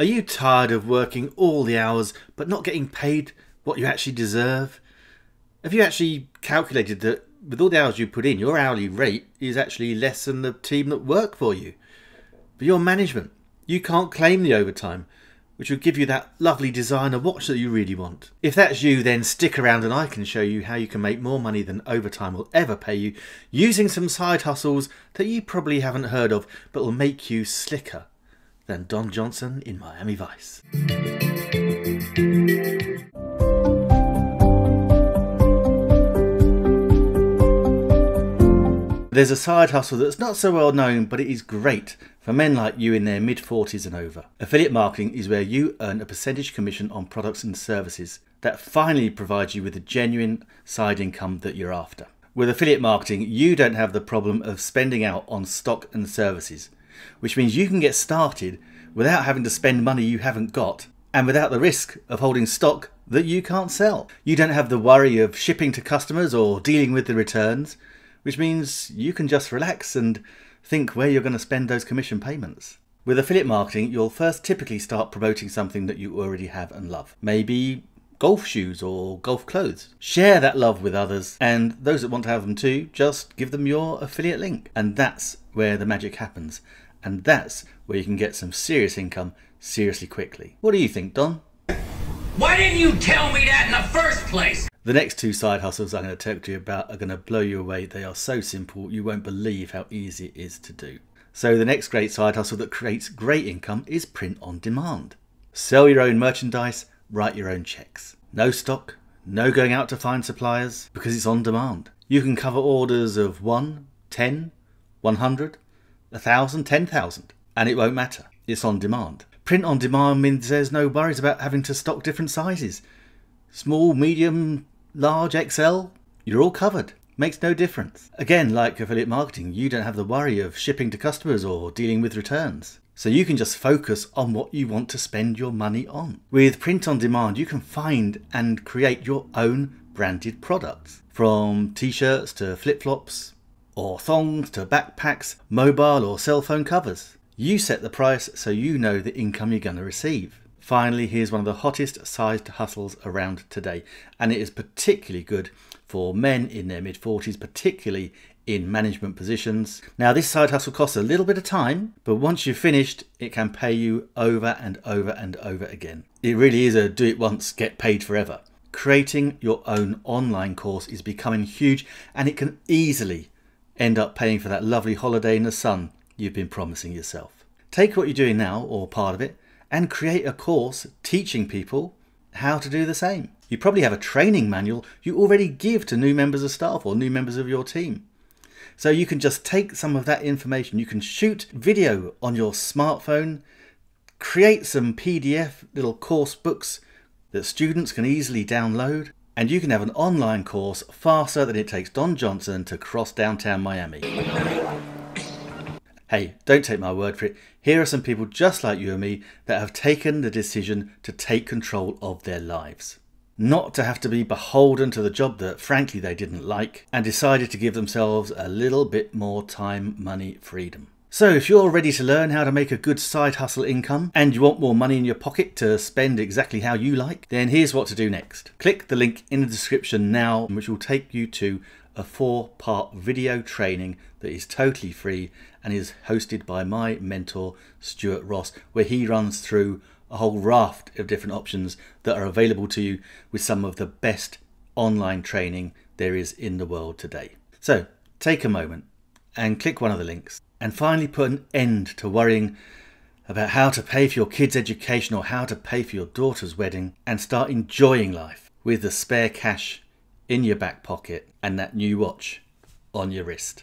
Are you tired of working all the hours but not getting paid what you actually deserve? Have you actually calculated that with all the hours you put in, your hourly rate is actually less than the team that work for you? But your management, you can't claim the overtime, which will give you that lovely designer watch that you really want. If that's you, then stick around and I can show you how you can make more money than overtime will ever pay you using some side hustles that you probably haven't heard of, but will make you slicker than Don Johnson in Miami Vice. There's a side hustle that's not so well known, but it is great for men like you in their mid-40s and over. Affiliate marketing is where you earn a percentage commission on products and services that finally provides you with a genuine side income that you're after. With affiliate marketing, you don't have the problem of spending out on stock and services, which means you can get started without having to spend money you haven't got and without the risk of holding stock that you can't sell. You don't have the worry of shipping to customers or dealing with the returns, which means you can just relax and think where you're going to spend those commission payments. With affiliate marketing, you'll first typically start promoting something that you already have and love. Maybe golf shoes or golf clothes. Share that love with others, and those that want to have them too, just give them your affiliate link. And that's where the magic happens. And that's where you can get some serious income seriously quickly. What do you think, Don? Why didn't you tell me that in the first place? The next two side hustles I'm going to talk to you about are going to blow you away. They are so simple, you won't believe how easy it is to do. So the next great side hustle that creates great income is print on demand. Sell your own merchandise, write your own checks. No stock, no going out to find suppliers, because it's on demand. You can cover orders of 1, 10, 100, 1,000, 10,000, and it won't matter. It's on demand. Print on demand means there's no worries about having to stock different sizes. Small, medium, large, XL, you're all covered. Makes no difference. Again, like affiliate marketing, you don't have the worry of shipping to customers or dealing with returns. So you can just focus on what you want to spend your money on. With print on demand, you can find and create your own branded products, from t-shirts to flip-flops, or thongs to backpacks, mobile or cell phone covers. You set the price so you know the income you're going to receive. Finally, here's one of the hottest side hustles around today, and it is particularly good for men in their mid-40s, particularly in management positions. Now, this side hustle costs a little bit of time, but once you've finished, it can pay you over and over and over again. It really is a do it once, get paid forever. Creating your own online course is becoming huge, and it can easily end up paying for that lovely holiday in the sun you've been promising yourself. Take what you're doing now, or part of it, and create a course teaching people how to do the same. You probably have a training manual you already give to new members of staff or new members of your team. So you can just take some of that information. You can shoot video on your smartphone, create some PDF little course books that students can easily download, and you can have an online course faster than it takes Don Johnson to cross downtown Miami. Hey, don't take my word for it. Here are some people just like you and me that have taken the decision to take control of their lives. Not to have to be beholden to the job that frankly they didn't like, and decided to give themselves a little bit more time, money, freedom. So if you're ready to learn how to make a good side hustle income and you want more money in your pocket to spend exactly how you like, then here's what to do next. Click the link in the description now, which will take you to a 4-part video training that is totally free and is hosted by my mentor, Stuart Ross, where he runs through a whole raft of different options that are available to you with some of the best online training there is in the world today. So take a moment and click one of the links. And finally put an end to worrying about how to pay for your kids' education or how to pay for your daughter's wedding, and start enjoying life with the spare cash in your back pocket and that new watch on your wrist.